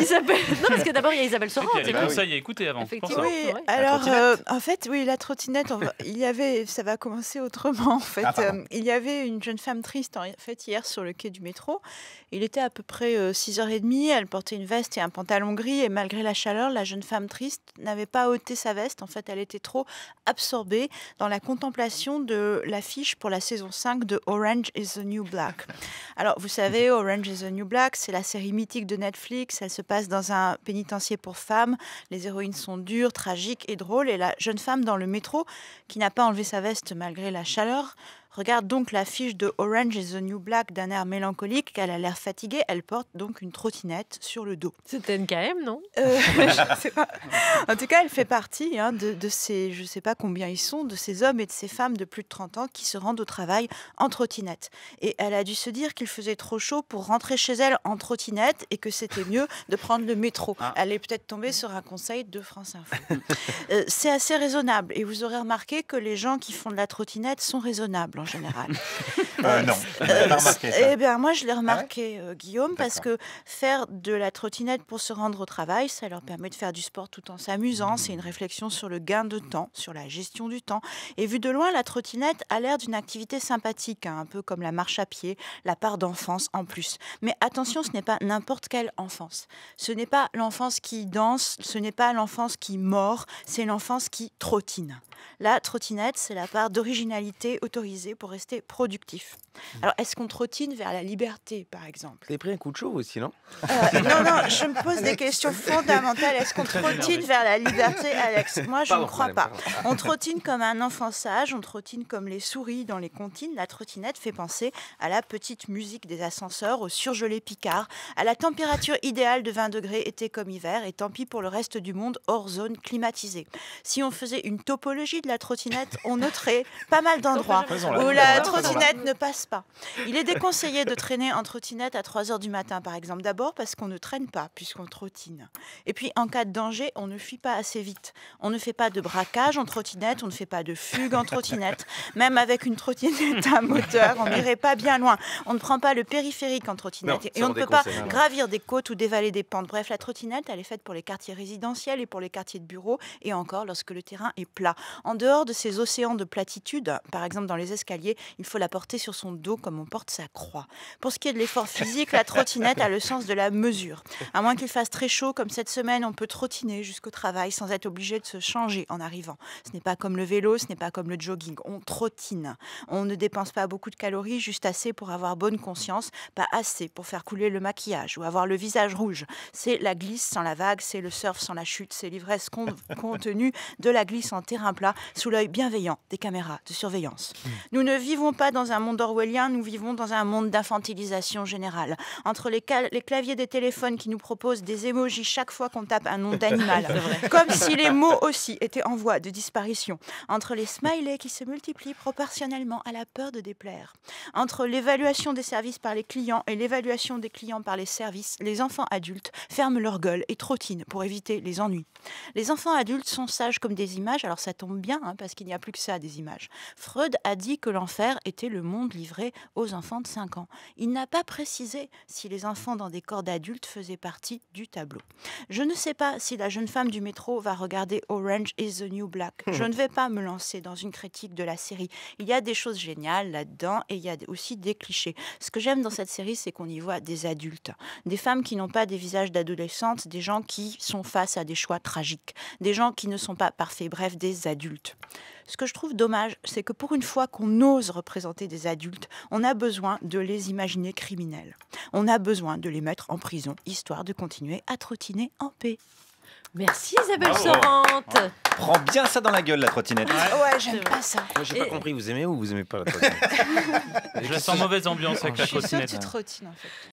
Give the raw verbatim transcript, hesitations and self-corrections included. Isabelle... Non, parce que d'abord, il y a Isabelle Sorente. Il y a les conseils à écouter avant. Effectivement. Oui, alors, euh, en fait, oui, la trottinette, va... il y avait... ça va commencer autrement, en fait. Ah, euh, il y avait une jeune femme triste, en fait, hier, sur le quai du métro. Il était à peu près euh, six heures trente, elle portait une veste et un pantalon gris, et malgré la chaleur, la jeune femme triste n'avait pas ôté sa veste. En fait, elle était trop absorbée dans la contemplation de l'affiche pour la saison cinq de Orange is the New Black. Alors, vous savez, Orange is the New Black, c'est la série mythique de Netflix. Elle se passe dans un pénitencier pour femmes. Les héroïnes sont dures, tragiques et drôles. Et la jeune femme dans le métro, qui n'a pas enlevé sa veste malgré la chaleur, regarde donc l'affiche de Orange is the New Black d'un air mélancolique. Elle a l'air fatiguée. Elle porte donc une trottinette sur le dos. C'est N K M, non euh, je sais pas. En tout cas, elle fait partie hein, de, de ces, je ne sais pas combien ils sont, de ces hommes et de ces femmes de plus de trente ans qui se rendent au travail en trottinette. Et elle a dû se dire qu'il faisait trop chaud pour rentrer chez elle en trottinette et que c'était mieux de prendre le métro. Ah. Elle est peut-être tombée sur un conseil de France Info. euh, C'est assez raisonnable. Et vous aurez remarqué que les gens qui font de la trottinette sont raisonnables. En général. Euh, non, euh, remarqué, ça. Eh bien, moi, je l'ai remarqué, ah ouais euh, Guillaume, parce que faire de la trottinette pour se rendre au travail, ça leur permet de faire du sport tout en s'amusant. C'est une réflexion sur le gain de temps, sur la gestion du temps. Et vu de loin, la trottinette a l'air d'une activité sympathique, hein, un peu comme la marche à pied, la part d'enfance en plus. Mais attention, ce n'est pas n'importe quelle enfance. Ce n'est pas l'enfance qui danse, ce n'est pas l'enfance qui mord, c'est l'enfance qui trottine. La trottinette, c'est la part d'originalité autorisée pour rester productif. Alors, est-ce qu'on trottine vers la liberté, par exemple? T'as pris un coup de chaud aussi, non euh, Non, non, je me pose des questions fondamentales. Est-ce qu'on trottine vers la liberté, Alex? Moi, je ne crois pas. On trottine comme un enfant sage, on trottine comme les souris dans les comptines. La trottinette fait penser à la petite musique des ascenseurs, au surgelé Picard, à la température idéale de vingt degrés, été comme hiver, et tant pis pour le reste du monde hors zone climatisée. Si on faisait une topologie de la trottinette, on noterait pas mal d'endroits où la trottinette ne passe pas. Pas. Il est déconseillé de traîner en trottinette à trois heures du matin, par exemple. D'abord parce qu'on ne traîne pas, puisqu'on trottine. Et puis, en cas de danger, on ne fuit pas assez vite. On ne fait pas de braquage en trottinette, on ne fait pas de fugue en trottinette. Même avec une trottinette à moteur, on n'irait pas bien loin. On ne prend pas le périphérique en trottinette. Non, et on ne peut pas gravir des côtes ou dévaler des pentes. Bref, la trottinette, elle est faite pour les quartiers résidentiels et pour les quartiers de bureaux, et encore lorsque le terrain est plat. En dehors de ces océans de platitude, par exemple dans les escaliers, il faut la porter sur son dos comme on porte sa croix. Pour ce qui est de l'effort physique, la trottinette a le sens de la mesure. À moins qu'il fasse très chaud comme cette semaine, on peut trottiner jusqu'au travail sans être obligé de se changer en arrivant. Ce n'est pas comme le vélo, ce n'est pas comme le jogging. On trottine. On ne dépense pas beaucoup de calories, juste assez pour avoir bonne conscience, pas assez pour faire couler le maquillage ou avoir le visage rouge. C'est la glisse sans la vague, c'est le surf sans la chute, c'est l'ivresse contenue de la glisse en terrain plat sous l'œil bienveillant des caméras de surveillance. Nous ne vivons pas dans un monde nous vivons dans un monde d'infantilisation générale. Entre les, les claviers des téléphones qui nous proposent des émojis chaque fois qu'on tape un nom d'animal, comme si les mots aussi étaient en voie de disparition. Entre les smileys qui se multiplient proportionnellement à la peur de déplaire. Entre l'évaluation des services par les clients et l'évaluation des clients par les services, les enfants adultes ferment leur gueule et trottinent pour éviter les ennuis. Les enfants adultes sont sages comme des images, alors ça tombe bien, hein, parce qu'il n'y a plus que ça, des images. Freud a dit que l'enfer était le monde libre aux enfants de cinq ans. Il n'a pas précisé si les enfants dans des corps d'adultes faisaient partie du tableau. Je ne sais pas si la jeune femme du métro va regarder Orange is the New Black. Je ne vais pas me lancer dans une critique de la série. Il y a des choses géniales là-dedans et il y a aussi des clichés. Ce que j'aime dans cette série, c'est qu'on y voit des adultes, des femmes qui n'ont pas des visages d'adolescentes, des gens qui sont face à des choix tragiques, des gens qui ne sont pas parfaits, bref, des adultes. Ce que je trouve dommage, c'est que pour une fois qu'on ose représenter des adultes, on a besoin de les imaginer criminels. On a besoin de les mettre en prison, histoire de continuer à trottiner en paix. Merci Isabelle Sorente. Ouais. Prends bien ça dans la gueule, la trottinette. Ouais, ouais, j'aime pas ça. Moi, j'ai et... pas compris, vous aimez ou vous aimez pas la trottinette? Je la sens mauvaise ambiance avec la trottinette. Je suis sûre que tu trottines, en fait.